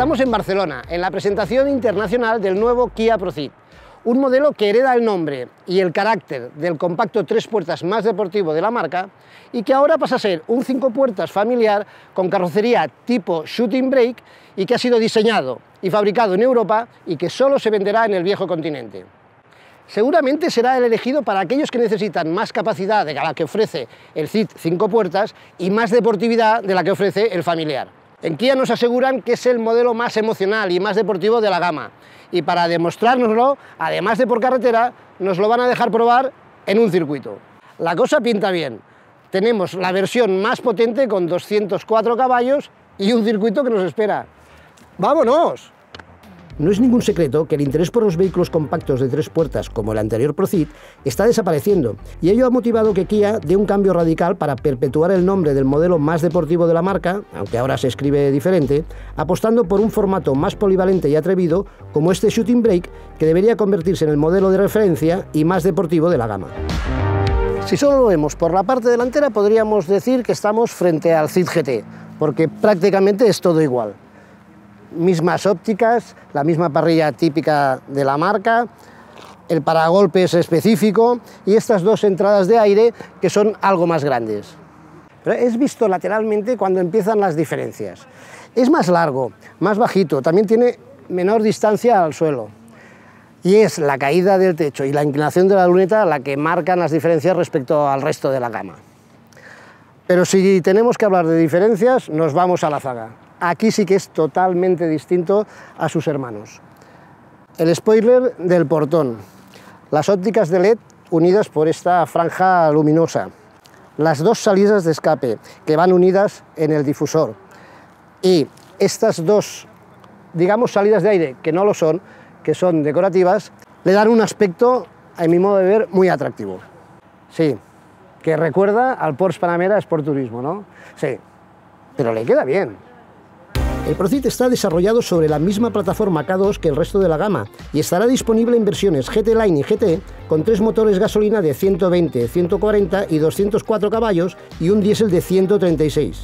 Estamos en Barcelona, en la presentación internacional del nuevo Kia ProCeed, un modelo que hereda el nombre y el carácter del compacto 3 puertas más deportivo de la marca y que ahora pasa a ser un 5 puertas familiar con carrocería tipo Shooting Brake y que ha sido diseñado y fabricado en Europa y que solo se venderá en el viejo continente. Seguramente será el elegido para aquellos que necesitan más capacidad de la que ofrece el Ceed 5 puertas y más deportividad de la que ofrece el familiar. En Kia nos aseguran que es el modelo más emocional y más deportivo de la gama y para demostrárnoslo, además de por carretera, nos lo van a dejar probar en un circuito. La cosa pinta bien. Tenemos la versión más potente con 204 caballos y un circuito que nos espera. ¡Vámonos! No es ningún secreto que el interés por los vehículos compactos de 3 puertas, como el anterior ProCeed, está desapareciendo, y ello ha motivado que Kia dé un cambio radical para perpetuar el nombre del modelo más deportivo de la marca, aunque ahora se escribe diferente, apostando por un formato más polivalente y atrevido, como este Shooting Brake, que debería convertirse en el modelo de referencia y más deportivo de la gama. Si solo lo vemos por la parte delantera, podríamos decir que estamos frente al Ceed GT, porque prácticamente es todo igual. Mismas ópticas, la misma parrilla típica de la marca, el paragolpes específico y estas 2 entradas de aire que son algo más grandes. Pero es visto lateralmente cuando empiezan las diferencias. Es más largo, más bajito, también tiene menor distancia al suelo. Y es la caída del techo y la inclinación de la luneta la que marcan las diferencias respecto al resto de la gama. Pero si tenemos que hablar de diferencias, nos vamos a la zaga. Aquí sí que es totalmente distinto a sus hermanos. El spoiler del portón, las ópticas de LED unidas por esta franja luminosa, las 2 salidas de escape que van unidas en el difusor y estas 2, digamos, salidas de aire, que no lo son, que son decorativas, le dan un aspecto, a mi modo de ver, muy atractivo. Sí, que recuerda al Porsche Panamera Sport Turismo, ¿no? Sí, pero le queda bien. El ProCeed está desarrollado sobre la misma plataforma K2 que el resto de la gama y estará disponible en versiones GT Line y GT con 3 motores gasolina de 120, 140 y 204 caballos y un diésel de 136.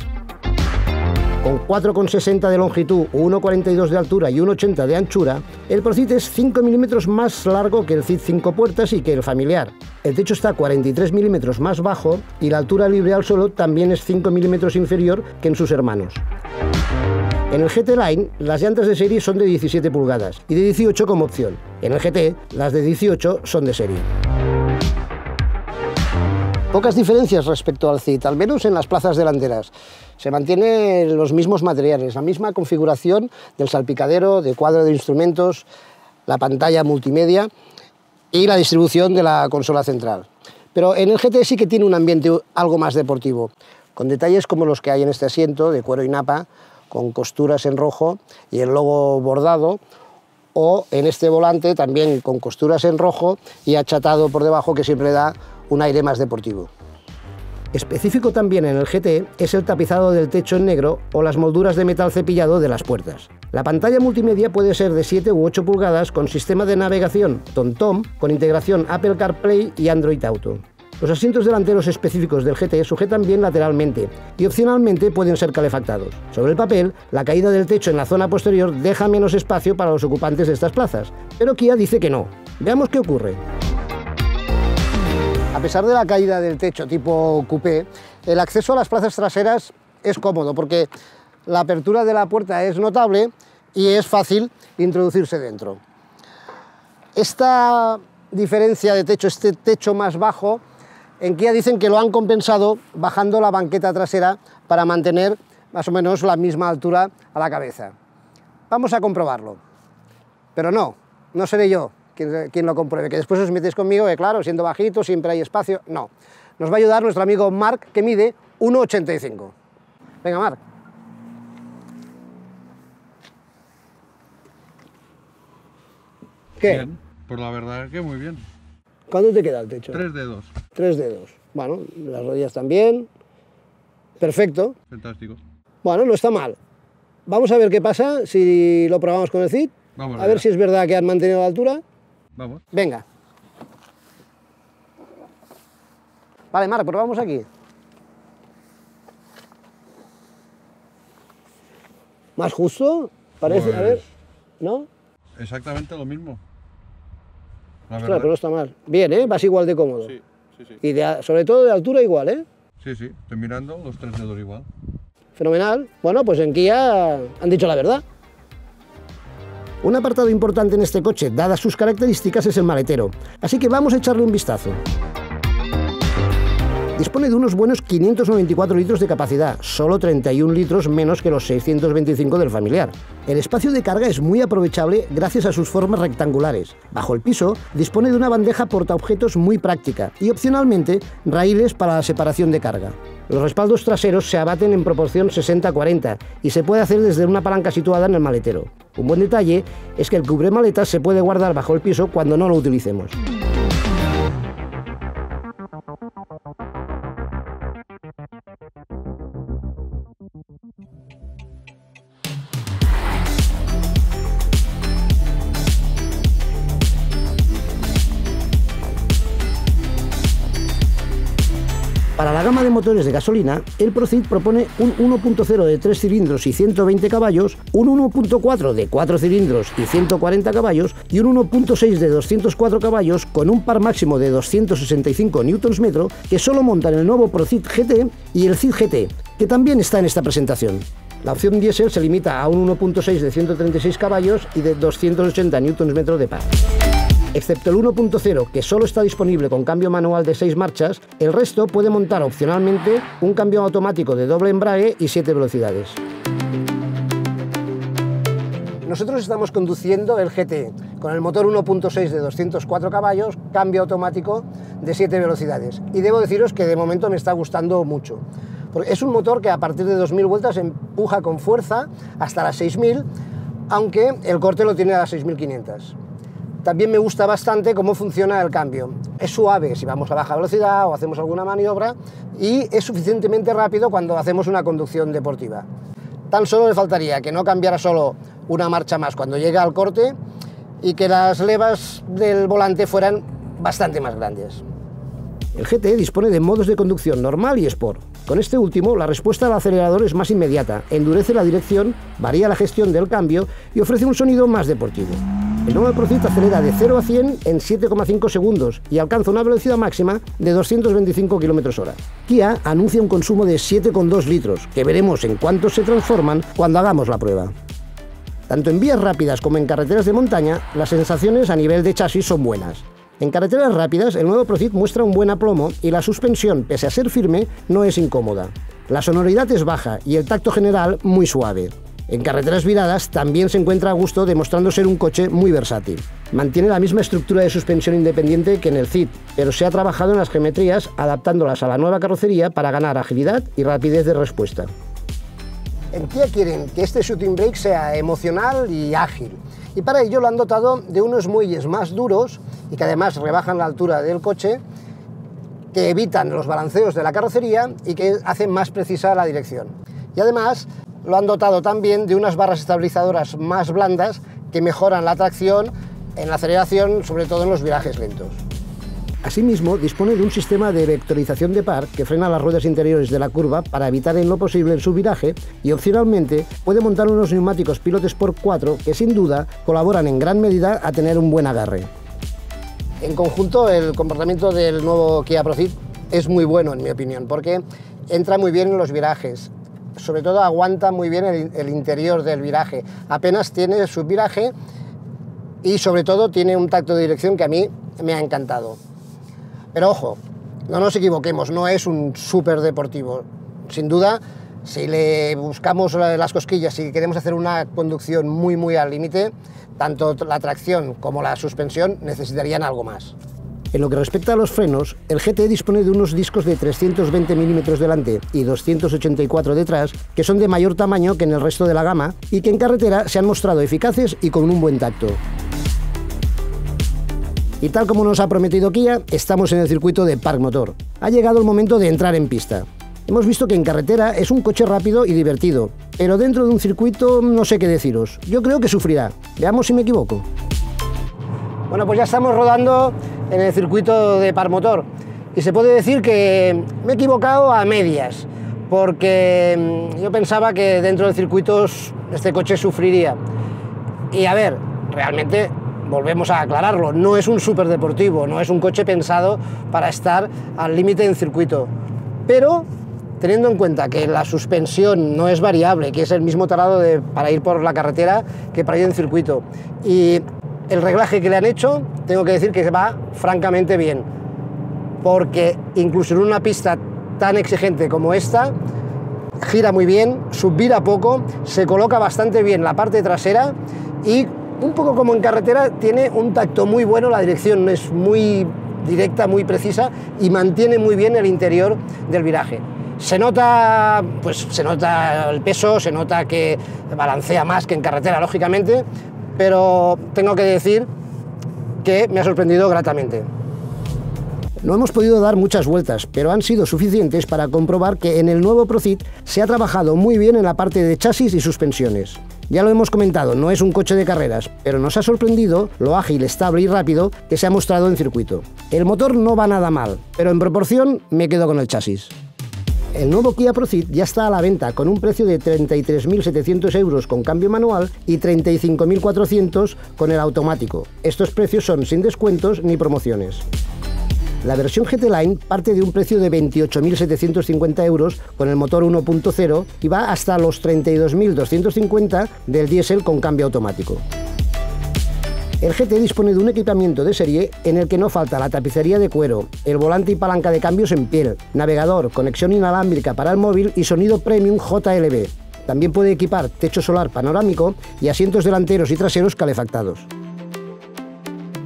Con 4,60 de longitud, 1,42 de altura y 1,80 de anchura, el ProCeed es 5 milímetros más largo que el Ceed 5 puertas y que el familiar. El techo está 43 milímetros más bajo y la altura libre al suelo también es 5 milímetros inferior que en sus hermanos. En el GT Line, las llantas de serie son de 17 pulgadas y de 18 como opción. En el GT, las de 18 son de serie. Pocas diferencias respecto al Ceed, al menos en las plazas delanteras. Se mantienen los mismos materiales, la misma configuración del salpicadero, de cuadro de instrumentos, la pantalla multimedia y la distribución de la consola central. Pero en el GT sí que tiene un ambiente algo más deportivo, con detalles como los que hay en este asiento de cuero y napa, con costuras en rojo y el logo bordado, o en este volante también con costuras en rojo y achatado por debajo, que siempre da un aire más deportivo. Específico también en el GT es el tapizado del techo en negro o las molduras de metal cepillado de las puertas. La pantalla multimedia puede ser de 7 u 8 pulgadas con sistema de navegación TomTom con integración Apple CarPlay y Android Auto. Los asientos delanteros específicos del GT sujetan bien lateralmente y opcionalmente pueden ser calefactados. Sobre el papel, la caída del techo en la zona posterior deja menos espacio para los ocupantes de estas plazas, pero Kia dice que no. Veamos qué ocurre. A pesar de la caída del techo tipo coupé, el acceso a las plazas traseras es cómodo porque la apertura de la puerta es notable y es fácil introducirse dentro. Esta diferencia de techo, este techo más bajo, en Kia dicen que lo han compensado bajando la banqueta trasera para mantener más o menos la misma altura a la cabeza. Vamos a comprobarlo. Pero no seré yo quien lo compruebe, que después os metéis conmigo, que claro, siendo bajito siempre hay espacio. No, nos va a ayudar nuestro amigo Marc, que mide 1,85. Venga, Marc. ¿Qué? Bien, pues la verdad es que muy bien. ¿Cuánto te queda el techo? 3 dedos. 3 dedos. Bueno, las rodillas también. Perfecto. Fantástico. Bueno, no está mal. Vamos a ver qué pasa si lo probamos con el Ceed. Vamos a ver si es verdad que han mantenido la altura. Vamos. Venga. Vale, Marc, probamos aquí. ¿Más justo? Parece, pues, a ver, ¿no? Exactamente lo mismo. Claro, pero no está mal. Bien, ¿eh? Vas igual de cómodo. Sí, sí, sí. Y sobre todo de altura igual, ¿eh? Sí, sí, estoy mirando los tres dedos igual. Fenomenal. Bueno, pues en Kia han dicho la verdad. Un apartado importante en este coche, dadas sus características, es el maletero. Así que vamos a echarle un vistazo. Dispone de unos buenos 594 litros de capacidad, solo 31 litros menos que los 625 del familiar. El espacio de carga es muy aprovechable gracias a sus formas rectangulares. Bajo el piso dispone de una bandeja portaobjetos muy práctica y opcionalmente raíles para la separación de carga. Los respaldos traseros se abaten en proporción 60-40 y se puede hacer desde una palanca situada en el maletero. Un buen detalle es que el cubremaletas se puede guardar bajo el piso cuando no lo utilicemos. Para la gama de motores de gasolina, el Proceed propone un 1.0 de 3 cilindros y 120 caballos, un 1.4 de 4 cilindros y 140 caballos y un 1.6 de 204 caballos con un par máximo de 265 Nm que solo montan el nuevo Proceed GT y el Cid GT, que también está en esta presentación. La opción diésel se limita a un 1.6 de 136 caballos y de 280 Nm de par. Excepto el 1.0, que solo está disponible con cambio manual de 6 marchas, el resto puede montar opcionalmente un cambio automático de doble embrague y 7 velocidades. Nosotros estamos conduciendo el GT con el motor 1.6 de 204 caballos, cambio automático de 7 velocidades. Y debo deciros que de momento me está gustando mucho. Porque es un motor que a partir de 2.000 vueltas empuja con fuerza hasta las 6.000, aunque el corte lo tiene a las 6.500. También me gusta bastante cómo funciona el cambio. Es suave si vamos a baja velocidad o hacemos alguna maniobra y es suficientemente rápido cuando hacemos una conducción deportiva. Tan solo le faltaría que no cambiara solo una marcha más cuando llega al corte y que las levas del volante fueran bastante más grandes. El GT dispone de modos de conducción normal y sport. Con este último, la respuesta al acelerador es más inmediata, endurece la dirección, varía la gestión del cambio y ofrece un sonido más deportivo. El nuevo Proceed acelera de 0 a 100 en 7,5 segundos y alcanza una velocidad máxima de 225 km/h. Kia anuncia un consumo de 7,2 litros, que veremos en cuánto se transforman cuando hagamos la prueba. Tanto en vías rápidas como en carreteras de montaña, las sensaciones a nivel de chasis son buenas. En carreteras rápidas, el nuevo Proceed muestra un buen aplomo y la suspensión, pese a ser firme, no es incómoda. La sonoridad es baja y el tacto general muy suave. En carreteras viradas también se encuentra a gusto, demostrando ser un coche muy versátil. Mantiene la misma estructura de suspensión independiente que en el Cid, pero se ha trabajado en las geometrías, adaptándolas a la nueva carrocería para ganar agilidad y rapidez de respuesta. En Kia quieren que este Shooting Brake sea emocional y ágil, y para ello lo han dotado de unos muelles más duros y que además rebajan la altura del coche, que evitan los balanceos de la carrocería y que hacen más precisa la dirección. Y además lo han dotado también de unas barras estabilizadoras más blandas que mejoran la tracción en la aceleración, sobre todo en los virajes lentos. Asimismo, dispone de un sistema de vectorización de par que frena las ruedas interiores de la curva para evitar en lo posible el subviraje y, opcionalmente, puede montar unos neumáticos Pilot Sport 4 que, sin duda, colaboran en gran medida a tener un buen agarre. En conjunto, el comportamiento del nuevo Kia ProCeed es muy bueno, en mi opinión, porque entra muy bien en los virajes. Sobre todo aguanta muy bien el interior del viraje, apenas tiene subviraje y sobre todo tiene un tacto de dirección que a mí me ha encantado. Pero ojo, no nos equivoquemos, no es un súper deportivo. Sin duda, si le buscamos las cosquillas, si queremos hacer una conducción muy muy al límite, tanto la tracción como la suspensión necesitarían algo más. En lo que respecta a los frenos, el GT dispone de unos discos de 320 mm delante y 284 detrás, que son de mayor tamaño que en el resto de la gama y que en carretera se han mostrado eficaces y con un buen tacto. Y tal como nos ha prometido Kia, estamos en el circuito de Parcmotor. Ha llegado el momento de entrar en pista. Hemos visto que en carretera es un coche rápido y divertido, pero dentro de un circuito no sé qué deciros. Yo creo que sufrirá. Veamos si me equivoco. Bueno, pues ya estamos rodando en el circuito de Parcmotor y se puede decir que me he equivocado a medias, porque yo pensaba que dentro de circuitos este coche sufriría. Y a ver, realmente volvemos a aclararlo, no es un superdeportivo, no es un coche pensado para estar al límite en circuito, pero teniendo en cuenta que la suspensión no es variable, que es el mismo tarado para ir por la carretera que para ir en circuito, y el reglaje que le han hecho, tengo que decir que va francamente bien, porque incluso en una pista tan exigente como esta, gira muy bien, subvira poco, se coloca bastante bien la parte trasera y un poco como en carretera tiene un tacto muy bueno, la dirección es muy directa, muy precisa y mantiene muy bien el interior del viraje. Se nota, pues, se nota el peso, se nota que balancea más que en carretera, lógicamente, pero tengo que decir que me ha sorprendido gratamente. No hemos podido dar muchas vueltas, pero han sido suficientes para comprobar que en el nuevo Proceed se ha trabajado muy bien en la parte de chasis y suspensiones. Ya lo hemos comentado, no es un coche de carreras, pero nos ha sorprendido lo ágil, estable y rápido que se ha mostrado en circuito. El motor no va nada mal, pero en proporción me quedo con el chasis. El nuevo Kia ProCeed ya está a la venta con un precio de 33.700 € con cambio manual y 35.400 con el automático. Estos precios son sin descuentos ni promociones. La versión GT Line parte de un precio de 28.750 € con el motor 1.0 y va hasta los 32.250 del diésel con cambio automático. El GT dispone de un equipamiento de serie en el que no falta la tapicería de cuero, el volante y palanca de cambios en piel, navegador, conexión inalámbrica para el móvil y sonido premium JLB. También puede equipar techo solar panorámico y asientos delanteros y traseros calefactados.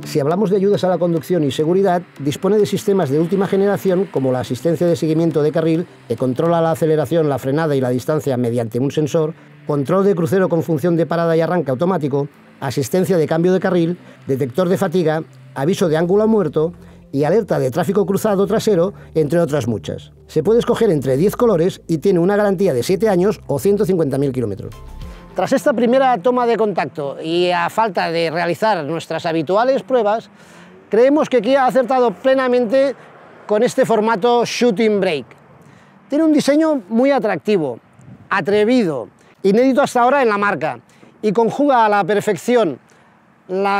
Si hablamos de ayudas a la conducción y seguridad, dispone de sistemas de última generación como la asistencia de seguimiento de carril, que controla la aceleración, la frenada y la distancia mediante un sensor, control de crucero con función de parada y arranque automático, asistencia de cambio de carril, detector de fatiga, aviso de ángulo muerto y alerta de tráfico cruzado trasero, entre otras muchas. Se puede escoger entre 10 colores y tiene una garantía de 7 años o 150.000 kilómetros. Tras esta primera toma de contacto y a falta de realizar nuestras habituales pruebas, creemos que Kia ha acertado plenamente con este formato Shooting Brake. Tiene un diseño muy atractivo, atrevido, inédito hasta ahora en la marca, y conjuga a la perfección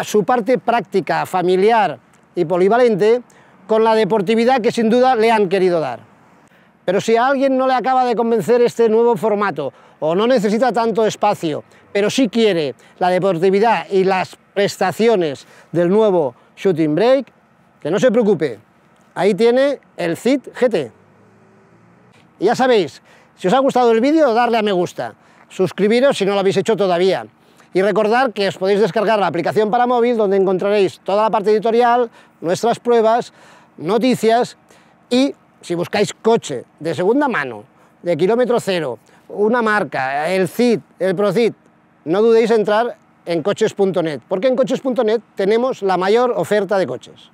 su parte práctica, familiar y polivalente con la deportividad que sin duda le han querido dar. Pero si a alguien no le acaba de convencer este nuevo formato o no necesita tanto espacio, pero sí quiere la deportividad y las prestaciones del nuevo Shooting Brake, que no se preocupe, ahí tiene el Ceed GT. Y ya sabéis, si os ha gustado el vídeo, darle a me gusta, suscribiros si no lo habéis hecho todavía, y recordad que os podéis descargar la aplicación para móvil donde encontraréis toda la parte editorial, nuestras pruebas, noticias y... Si buscáis coche de segunda mano, de kilómetro cero, una marca, el Ceed, el ProCeed, no dudéis en entrar en coches.net, porque en coches.net tenemos la mayor oferta de coches.